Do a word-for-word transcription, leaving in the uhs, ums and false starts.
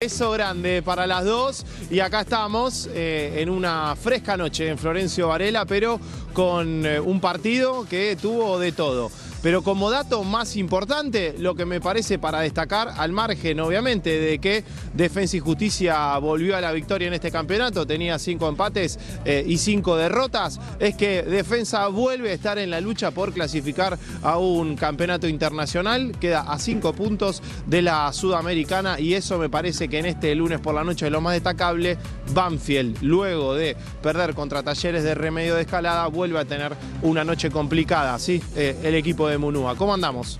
Beso grande para las dos y acá estamos eh, en una fresca noche en Florencio Varela, pero con eh, un partido que tuvo de todo. Pero como dato más importante, lo que me parece para destacar, al margen obviamente de que Defensa y Justicia volvió a la victoria en este campeonato, tenía cinco empates eh, y cinco derrotas, es que Defensa vuelve a estar en la lucha por clasificar a un campeonato internacional, queda a cinco puntos de la Sudamericana y eso me parece que en este lunes por la noche es lo más destacable. Banfield, luego de perder contra Talleres de Remedios de Escalada, vuelve a tener una noche complicada, ¿sí? Eh, el equipo de Munúa. ¿Cómo andamos?